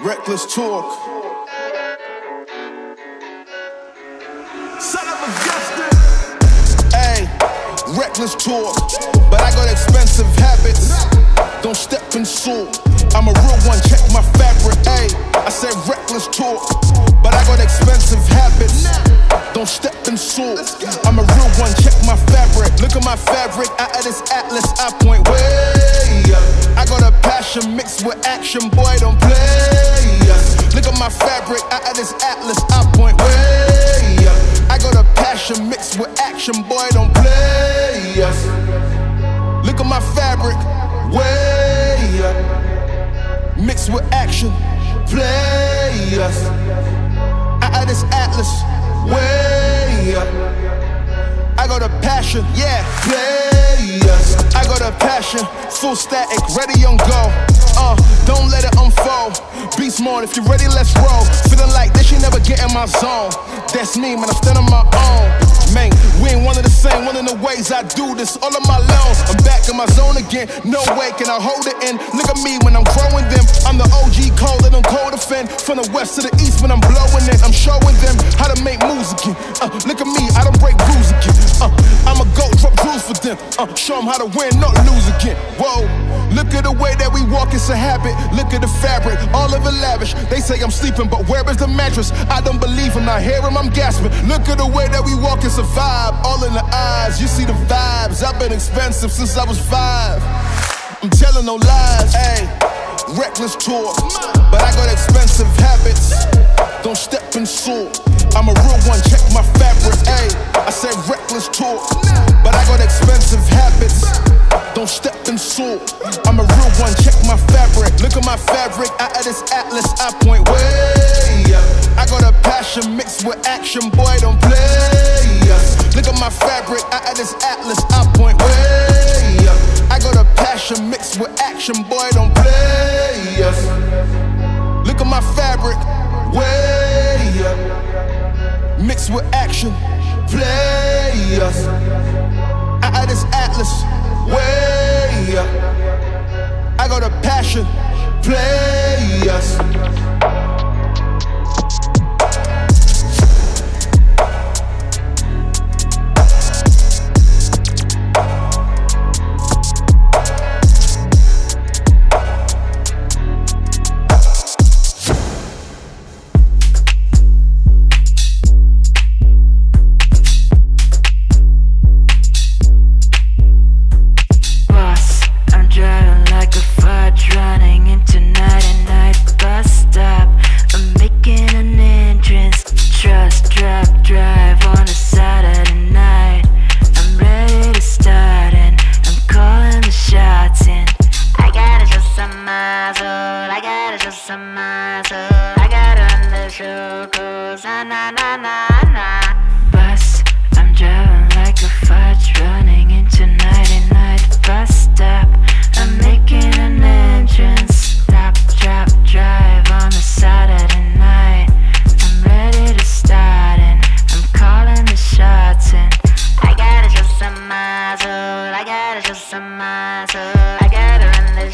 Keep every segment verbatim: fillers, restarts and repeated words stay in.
Reckless talk. Son of a justice. Hey, reckless talk. But I got expensive habits. Don't step in salt. I'm a real one, check my fabric. Hey, I said reckless talk. But I got expensive habits. Don't step in salt. I'm a real one, check my fabric. Look at my fabric, out of this atlas, I point way up. I got a passion mixed with action, boy, don't play us. Look at my fabric, out of this atlas, I point way up. I got a passion mixed with action, boy, don't play us. Look at my fabric, way up. Mixed with action, play us. Out of this atlas, way up. I got a passion, yeah, play us. I got a passion, full static, ready on go. Uh, don't let it unfold. Be smart, if you're ready, let's roll. Feeling like this, you never get in my zone. That's me, man, I stand on my own. Man, we ain't one of the same, one of the ways I do this, all on my own. I'm back in my zone again, no way can I hold it in. Look at me when I'm growing them. I'm the O G cold, let them cold offend. From the west to the east when I'm blowing it, I'm showing them how to make moves again. Uh, look at me, I don't break rules again. Uh, I'ma go drop rules for them. Uh, show them how to win, not lose again. Whoa, look at the way that we walk, it's a habit. Look at the fabric, all of it lavish. They say I'm sleeping, but where is the mattress? I don't believe him, I hear him, I'm gasping. Look at the way that we walk, it's a vibe. All in the eyes, you see the vibes. I've been expensive since I was five. I'm telling no lies, ayy. Reckless talk, but I got expensive habits. Don't step in salt. I'm a real one, check my fabric, ayy. I said reckless talk, but I got expensive habits. Don't step in salt. I'm a real one, check my fabric. Look at my fabric, out of this atlas, I point way up. I got a passion mixed with action, boy, don't play us. Look at my fabric, out of this atlas, I point way up. I got a passion mixed with action, boy, don't play us. Look at my fabric, way up. Mixed with action, play us. Out of this atlas, way up. I got a passion, play us. I gotta show some muscle, I gotta run this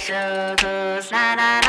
show, cause na na na.